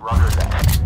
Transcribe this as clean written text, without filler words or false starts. Roger that.